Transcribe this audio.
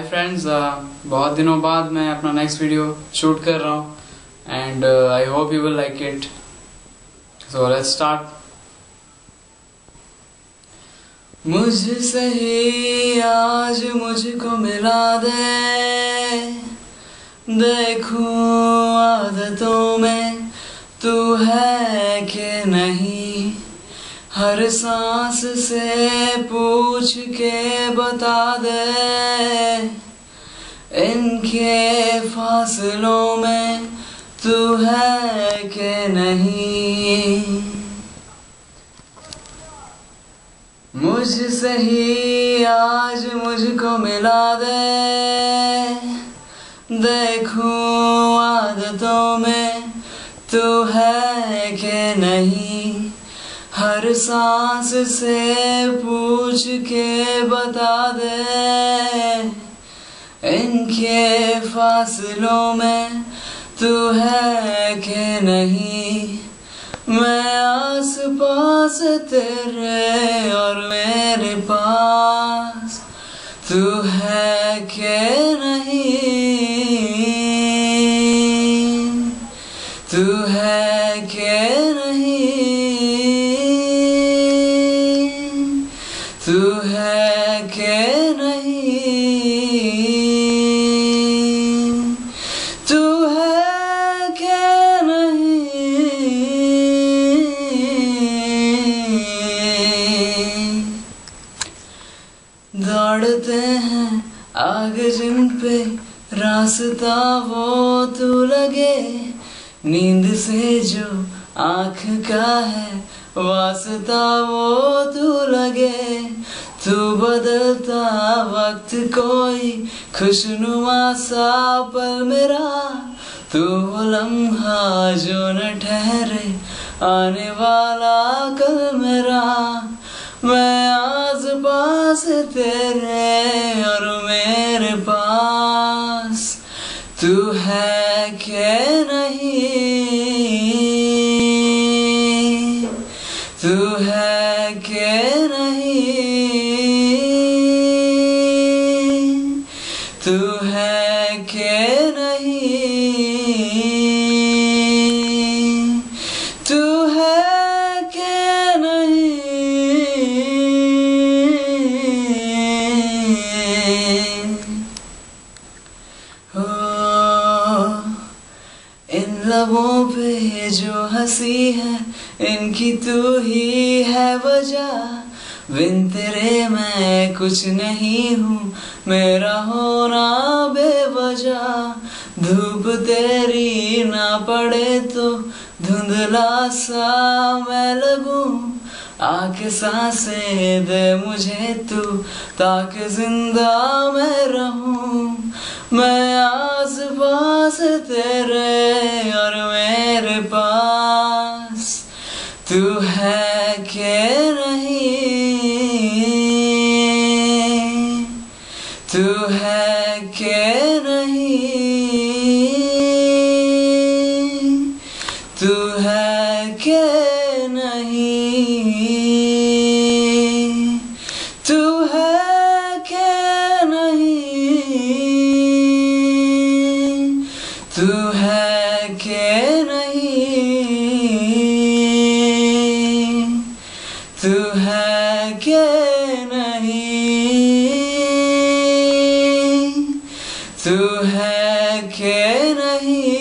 Hi friends, बहुत दिनों बाद मैं अपना नेक्स्ट वीडियो शूट कर रहा हूँ and I hope you will like it. So let's start. मुझसे ही आज मुझको मिला दे, देखूं आदतों में तू है कि नहीं। हर सांस से पूछ के बता दे, इनके फासलों में तू है कि नहीं। मुझसे ही आज मुझको मिला दे, देखूं आदतों में तू है कि नहीं। हर सांस से पूछ के बता दे, इनके फासलों में तू है कि नहीं। मैं आस पास तेरे और मेरे पास, तू है कि नहीं, तू है कि नहीं, तू है कि नहीं, तू है कि नहीं। दौड़ते हैं आगे जिन पे रास्ता वो तू लगे, नींद से जो आँख का है वास्ता वो तू लगे। तू बदलता वक्त कोई खुशनुमा सा पल मेरा, तू वो लम्हा जो न ठहरे आने वाला कल मेरा। मैं आस पास तेरे और मेरे पास, तू है कि नहीं, तू है कि नहीं, तू है कि नहीं, तू है कि नहीं। हो इन लबों पे जो हंसी है, इनकी तू ही है वजह। बिन तेरे मैं कुछ नहीं हूँ, मेरा होना बेवजह। धूप तेरी ना पड़े तो धुंधला सा मैं लगूं, आके सांसें दे मुझे तू ताकि जिंदा मैं रहूं। मैं आस पास तेरे और मेरे पास, तू है कि नहीं, तू है कि नहीं, तू है कि नहीं, तू है कि नहीं, तू है कि नहीं, तू है कि नहीं, तू है कि नहीं।